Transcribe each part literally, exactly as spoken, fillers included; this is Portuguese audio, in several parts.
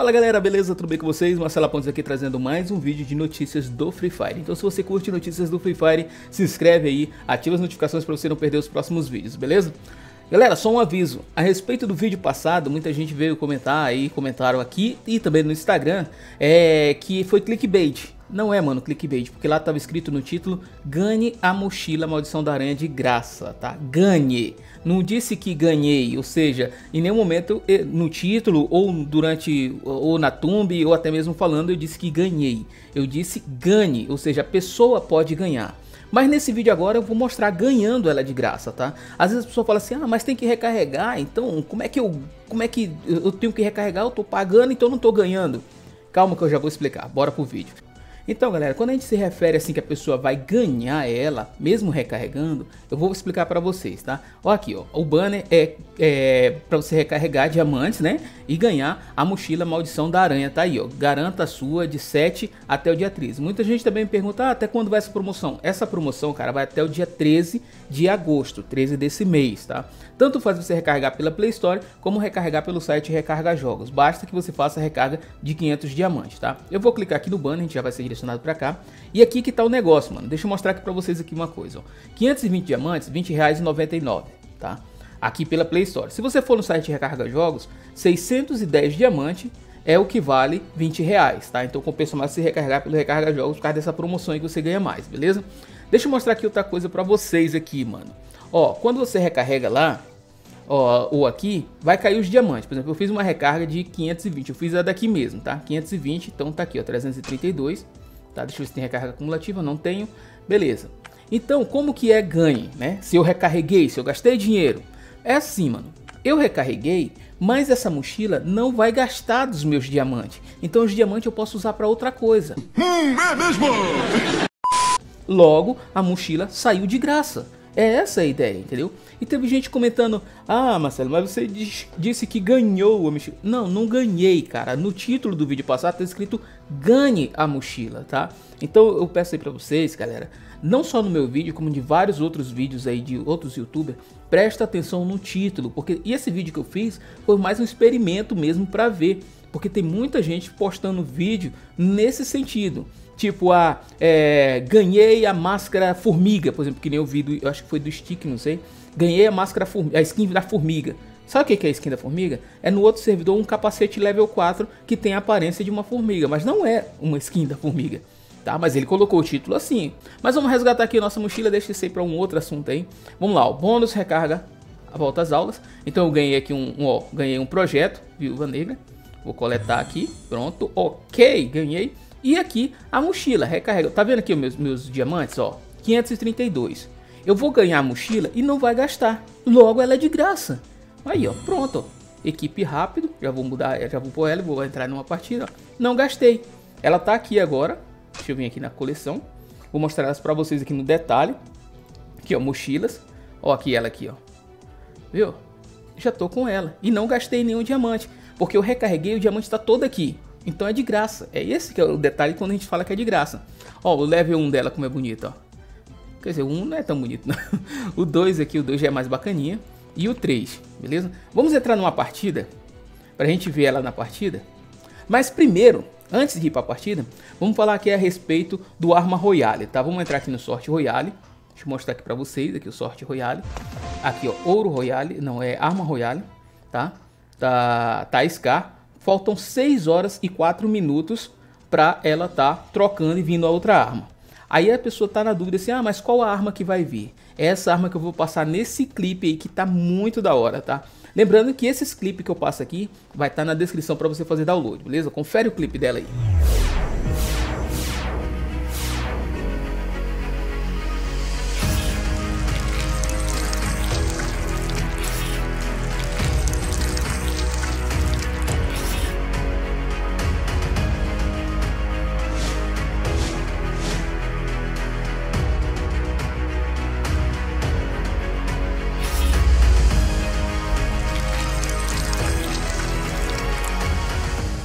Fala galera, beleza? Tudo bem com vocês? Marcelo Pontes aqui trazendo mais um vídeo de notícias do Free Fire. Então se você curte notícias do Free Fire, se inscreve aí, ativa as notificações para você não perder os próximos vídeos, beleza? Galera, só um aviso, a respeito do vídeo passado, muita gente veio comentar aí, comentaram aqui e também no Instagram, é, que foi clickbait. Não é, mano, clickbait, porque lá estava escrito no título, ganhe a mochila Maldição da Aranha de graça, tá? Ganhe, não disse que ganhei, ou seja, em nenhum momento no título, ou durante, ou na thumb, ou até mesmo falando, eu disse que ganhei. Eu disse ganhe, ou seja, a pessoa pode ganhar. Mas nesse vídeo agora eu vou mostrar ganhando ela de graça, tá? Às vezes a pessoa fala assim, ah, mas tem que recarregar, então como é que eu, como é que eu tenho que recarregar? Eu tô pagando, então não tô ganhando. Calma que eu já vou explicar, bora pro vídeo. Então galera, quando a gente se refere assim que a pessoa vai ganhar ela, mesmo recarregando, eu vou explicar pra vocês, tá? Ó aqui, ó, o banner é, é pra você recarregar diamantes, né? E ganhar a mochila Maldição da Aranha, tá aí, ó. Garanta a sua de sete até o dia treze. Muita gente também me pergunta, ah, até quando vai essa promoção? Essa promoção, cara, vai até o dia treze de agosto, treze desse mês, tá? Tanto faz você recarregar pela Play Store, como recarregar pelo site Recarga Jogos. Basta que você faça a recarga de quinhentos diamantes, tá? Eu vou clicar aqui no banner, a gente já vai ser direcionado para cá. E aqui que tá o negócio, mano. Deixa eu mostrar aqui para vocês aqui uma coisa, ó. quinhentos e vinte diamantes, vinte reais e noventa e nove, tá? Aqui pela Play Store. Se você for no site Recarga Jogos, seiscentos e dez diamantes é o que vale vinte reais, tá? Então compensa mais se recarregar pelo Recarga Jogos por causa dessa promoção aí que você ganha mais, beleza? Deixa eu mostrar aqui outra coisa para vocês aqui, mano. Ó, quando você recarrega lá, ó, ou aqui, vai cair os diamantes. Por exemplo, eu fiz uma recarga de quinhentos e vinte, eu fiz a daqui mesmo, tá? quinhentos e vinte, então tá aqui, ó, trezentos e trinta e dois, tá? Deixa eu ver se tem recarga acumulativa, não tenho, beleza. Então, como que é ganho, né? Se eu recarreguei, se eu gastei dinheiro, é assim, mano. Eu recarreguei, mas essa mochila não vai gastar dos meus diamantes. Então, os diamantes eu posso usar para outra coisa. Hum, é mesmo? Logo, a mochila saiu de graça. É essa a ideia, entendeu? E teve gente comentando, ah, Marcelo, mas você disse que ganhou a mochila. Não, não ganhei, cara. No título do vídeo passado tá escrito ganhe a mochila, tá? Então eu peço aí pra vocês, galera, não só no meu vídeo, como de vários outros vídeos aí de outros youtubers, presta atenção no título, porque e esse vídeo que eu fiz foi mais um experimento mesmo pra ver, porque tem muita gente postando vídeo nesse sentido. Tipo, a é, ganhei a máscara formiga, por exemplo, que nem eu vi, do, eu acho que foi do Stick, não sei. Ganhei a máscara, a skin da formiga. Sabe o que é a skin da formiga? É no outro servidor um capacete level quatro que tem a aparência de uma formiga, mas não é uma skin da formiga, tá? Mas ele colocou o título assim. Mas vamos resgatar aqui a nossa mochila, deixa isso aí pra um outro assunto aí. Vamos lá, o bônus recarga a volta às aulas. Então eu ganhei aqui um, um ó, ganhei um projeto, Viúva Negra. Vou coletar aqui, pronto, ok, ganhei. E aqui a mochila recarrega, tá vendo aqui meus, meus diamantes, ó, quinhentos e trinta e dois. Eu vou ganhar a mochila e não vai gastar, logo ela é de graça. Aí ó, pronto, ó. Equipe rápido, já vou mudar, já vou pôr ela, vou entrar numa partida, ó. Não gastei. Ela tá aqui agora, deixa eu vir aqui na coleção, vou mostrar elas pra vocês aqui no detalhe. Aqui ó, mochilas, ó aqui ela aqui ó, viu? Já tô com ela e não gastei nenhum diamante, porque eu recarreguei e o diamante tá todo aqui. Então é de graça, é esse que é o detalhe quando a gente fala que é de graça. Ó, o level um dela como é bonito, ó. Quer dizer, o um não é tão bonito, não. O dois aqui, o dois já é mais bacaninha. E o três, beleza? Vamos entrar numa partida, pra gente ver ela na partida. Mas primeiro, antes de ir pra partida, vamos falar aqui a respeito do Arma Royale, tá? Vamos entrar aqui no Sorte Royale. Deixa eu mostrar aqui pra vocês, aqui o Sorte Royale. Aqui, ó, Ouro Royale, não, é Arma Royale, tá? Tá, tá Scar. Faltam seis horas e quatro minutos para ela tá trocando e vindo a outra arma. Aí a pessoa tá na dúvida assim, ah, mas qual a arma que vai vir? É essa arma que eu vou passar nesse clipe aí que tá muito da hora, tá? Lembrando que esses clipes que eu passo aqui vai estar tá na descrição para você fazer download, beleza? Confere o clipe dela aí.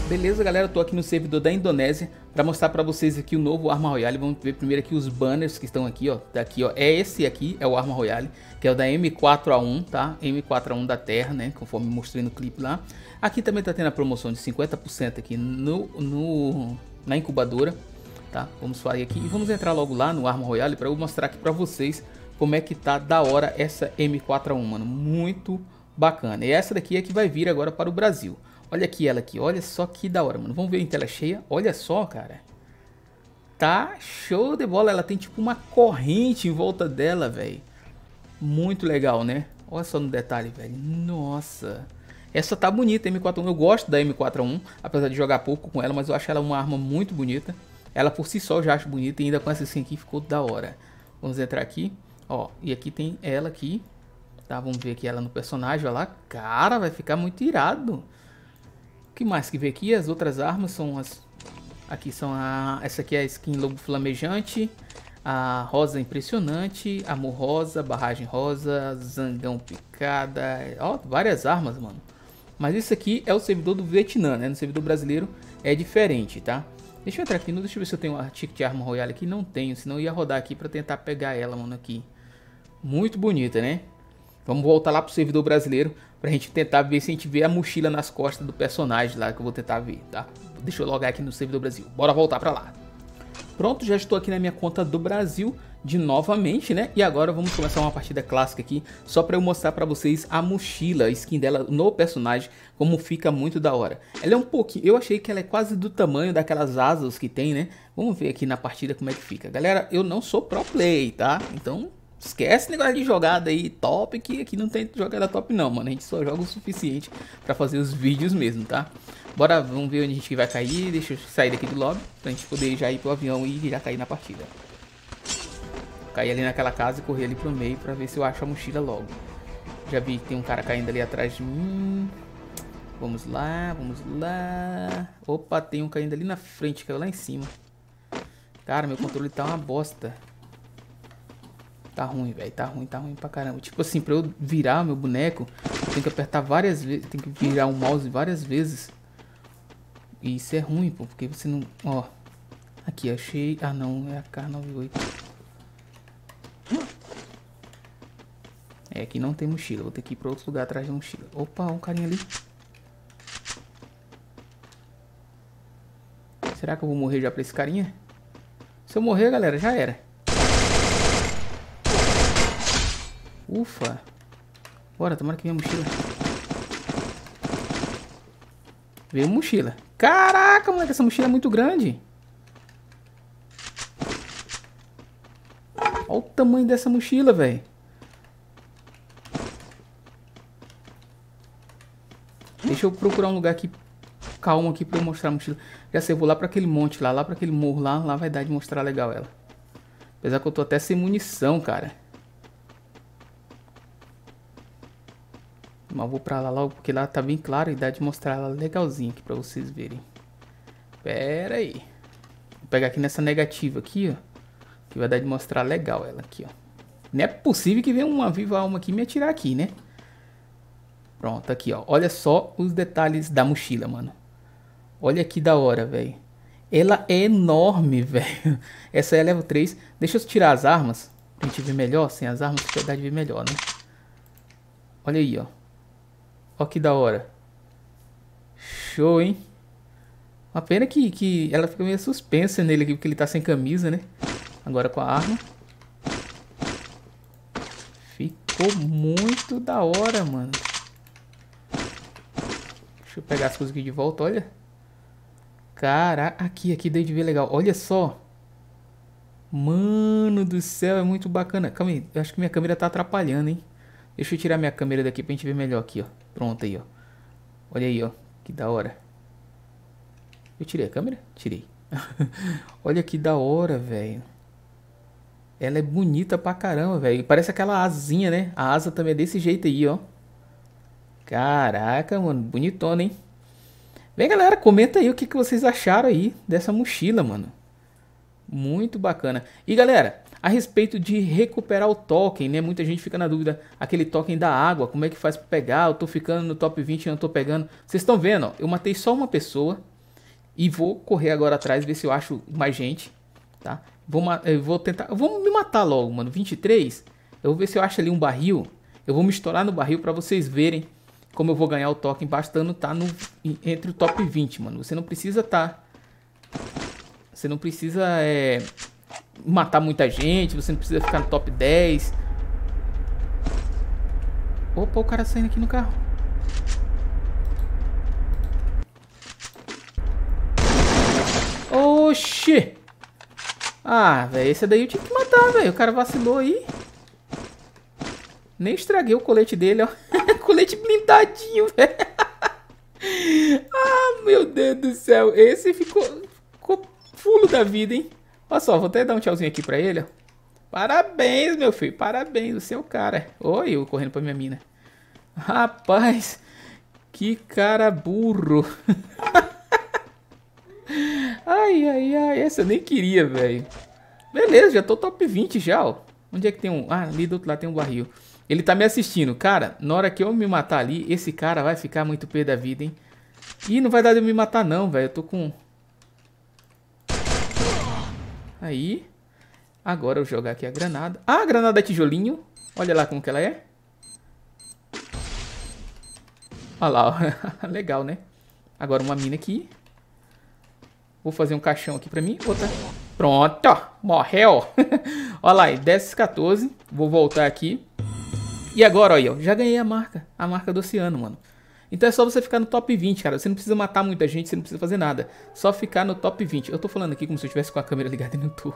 Beleza, galera, eu tô aqui no servidor da Indonésia para mostrar para vocês aqui o novo Arma Royale. Vamos ver primeiro aqui os banners que estão aqui, ó. Daqui, ó, é esse aqui, é o Arma Royale, que é o da M quatro A um, tá? M quatro A um da Terra, né? Conforme mostrei no clipe lá. Aqui também tá tendo a promoção de cinquenta por cento aqui no, no na incubadora, tá? Vamos falar aqui e vamos entrar logo lá no Arma Royale para eu mostrar aqui para vocês como é que tá da hora essa M quatro A um, mano. Muito bacana. E essa daqui é que vai vir agora para o Brasil. Olha aqui ela aqui, olha só que da hora, mano. Vamos ver em tela cheia, olha só, cara. Tá show de bola, ela tem tipo uma corrente em volta dela, velho. Muito legal, né? Olha só no detalhe, velho. Nossa. Essa tá bonita, M quatro A um. Eu gosto da M quatro A um, apesar de jogar pouco com ela, mas eu acho ela uma arma muito bonita. Ela por si só eu já acho bonita e ainda com essa assim aqui ficou da hora. Vamos entrar aqui, ó, e aqui tem ela aqui. Tá, vamos ver aqui ela no personagem, olha lá. Cara, vai ficar muito irado. O que mais que vem aqui? As outras armas são as... Aqui são a... Essa aqui é a skin Lobo Flamejante. A Rosa Impressionante. Amor Rosa. Barragem Rosa. Zangão Picada. Ó, várias armas, mano. Mas isso aqui é o servidor do Vietnã, né? No servidor brasileiro é diferente, tá? Deixa eu entrar aqui. Deixa eu ver se eu tenho um ticket de Arma Royale aqui. Não tenho, senão eu ia rodar aqui pra tentar pegar ela, mano, aqui. Muito bonita, né? Vamos voltar lá pro servidor brasileiro pra gente tentar ver se a gente vê a mochila nas costas do personagem lá, que eu vou tentar ver, tá? Deixa eu logar aqui no servidor Brasil. Bora voltar pra lá. Pronto, já estou aqui na minha conta do Brasil de novamente, né? E agora vamos começar uma partida clássica aqui, só para eu mostrar para vocês a mochila, a skin dela no personagem, como fica muito da hora. Ela é um pouquinho, eu achei que ela é quase do tamanho daquelas asas que tem, né? Vamos ver aqui na partida como é que fica. Galera, eu não sou pro play, tá? Então... esquece o negócio de jogada aí top, que aqui não tem jogada top não, mano. A gente só joga o suficiente pra fazer os vídeos mesmo, tá? Bora, vamos ver onde a gente vai cair. Deixa eu sair daqui do lobby pra gente poder já ir pro avião e já cair na partida. Cair ali naquela casa e correr ali pro meio pra ver se eu acho a mochila logo. Já vi que tem um cara caindo ali atrás de mim. Vamos lá, vamos lá. Opa, tem um caindo ali na frente, caiu lá em cima. Cara, meu controle tá uma bosta. Tá ruim, velho. Tá ruim, tá ruim pra caramba. Tipo assim, pra eu virar meu boneco, eu tenho que apertar várias vezes. Tem que virar o mouse várias vezes. E isso é ruim, pô. Porque você não... Ó. Aqui, achei... Ah, não. É a K noventa e oito. É, aqui não tem mochila. Vou ter que ir pra outro lugar atrás da mochila. Opa, um carinha ali. Será que eu vou morrer já pra esse carinha? Se eu morrer, galera, já era. Ufa. Bora, tomara que venha a mochila. Veio mochila. Caraca, moleque, essa mochila é muito grande. Olha o tamanho dessa mochila, velho. Deixa eu procurar um lugar aqui calmo aqui pra eu mostrar a mochila. Já sei, eu vou lá pra aquele monte lá, lá pra aquele morro lá. Lá vai dar de mostrar legal ela. Apesar que eu tô até sem munição, cara. Mas vou pra lá logo, porque lá tá bem claro e dá de mostrar ela legalzinha aqui pra vocês verem. Pera aí. Vou pegar aqui nessa negativa aqui, ó. Que vai dar de mostrar legal ela aqui, ó. Não é possível que venha uma viva alma aqui me atirar aqui, né? Pronto, aqui, ó. Olha só os detalhes da mochila, mano. Olha que da hora, velho. Ela é enorme, velho. Essa é a level três. Deixa eu tirar as armas pra gente ver melhor. Sem as armas, pra dar de ver melhor, né? Olha aí, ó. Ó que da hora. Show, hein? Uma pena que, que ela fica meio suspensa nele aqui, porque ele tá sem camisa, né? Agora com a arma. Ficou muito da hora, mano. Deixa eu pegar as coisas aqui de volta, olha. Caraca, aqui, aqui deu de ver legal. Olha só. Mano do céu, é muito bacana. Calma aí, eu acho que minha câmera tá atrapalhando, hein? Deixa eu tirar minha câmera daqui pra gente ver melhor aqui, ó. Pronto aí, ó. Olha aí, ó. Que da hora. Eu tirei a câmera? Tirei. Olha que da hora, velho. Ela é bonita pra caramba, velho. Parece aquela asinha, né? A asa também é desse jeito aí, ó. Caraca, mano. Bonitona, hein? Vem, galera. Comenta aí o que, que vocês acharam aí dessa mochila, mano. Muito bacana. E, galera... a respeito de recuperar o token, né? Muita gente fica na dúvida. Aquele token da água, como é que faz pra pegar? Eu tô ficando no top vinte e não tô pegando. Vocês estão vendo, ó. Eu matei só uma pessoa. E vou correr agora atrás, ver se eu acho mais gente, tá? Vou, eu vou tentar... Eu vou me matar logo, mano. vinte e três. Eu vou ver se eu acho ali um barril. Eu vou me estourar no barril pra vocês verem como eu vou ganhar o token bastando tá no, entre o top vinte, mano. Você não precisa tá... Você não precisa é, matar muita gente. Você não precisa ficar no top dez. Opa, o cara saindo aqui no carro. Oxi! Ah, velho, esse daí eu tinha que matar, velho. O cara vacilou aí. Nem estraguei o colete dele, ó. Colete blindadinho, velho. Ah, meu Deus do céu. Esse ficou, ficou fulo da vida, hein. Olha só, vou até dar um tchauzinho aqui pra ele, ó. Parabéns, meu filho. Parabéns, você é o cara. Olha eu correndo pra minha mina. Rapaz, que cara burro. Ai, ai, ai, essa eu nem queria, velho. Beleza, já tô top vinte já, ó. Onde é que tem um... Ah, ali do outro lado tem um barril. Ele tá me assistindo. Cara, na hora que eu me matar ali, esse cara vai ficar muito pé da vida, hein. Ih, não vai dar de eu me matar não, velho. Eu tô com... Aí. Agora eu jogar aqui a granada. Ah, a granada é tijolinho. Olha lá como que ela é. Olha lá, ó. Legal, né? Agora uma mina aqui. Vou fazer um caixão aqui pra mim. Outra. Pronto. Morreu. Olha lá. dez, quatorze. Vou voltar aqui. E agora, olha. Já ganhei a marca. A marca do oceano, mano. Então é só você ficar no top vinte, cara. Você não precisa matar muita gente. Você não precisa fazer nada. Só ficar no top vinte. Eu tô falando aqui como se eu estivesse com a câmera ligada e não tô.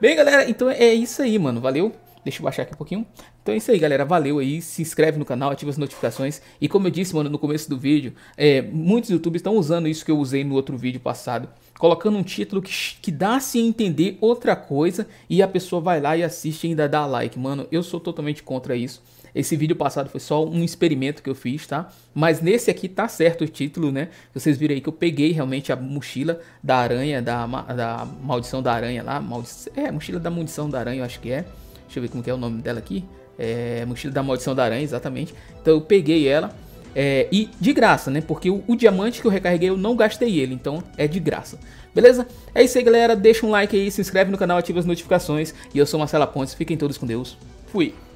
Bem, galera. Então é isso aí, mano. Valeu. Deixa eu baixar aqui um pouquinho. Então é isso aí, galera. Valeu aí. Se inscreve no canal, ativa as notificações. E como eu disse, mano, no começo do vídeo, é, muitos youtubers estão usando isso que eu usei no outro vídeo passado. Colocando um título que, que dá-se a entender outra coisa e a pessoa vai lá e assiste e ainda dá like. Mano, eu sou totalmente contra isso. Esse vídeo passado foi só um experimento que eu fiz, tá? Mas nesse aqui tá certo o título, né? Vocês viram aí que eu peguei realmente a mochila da aranha, da, da maldição da aranha lá. Maldi é, mochila da maldição da aranha, eu acho que é. Deixa eu ver como que é o nome dela aqui. É, mochila da Maldição da Aranha, exatamente. Então eu peguei ela. É, e de graça, né? Porque o, o diamante que eu recarreguei eu não gastei ele. Então é de graça. Beleza? É isso aí, galera. Deixa um like aí. Se inscreve no canal, ativa as notificações. E eu sou Marcelo Pontes. Fiquem todos com Deus. Fui.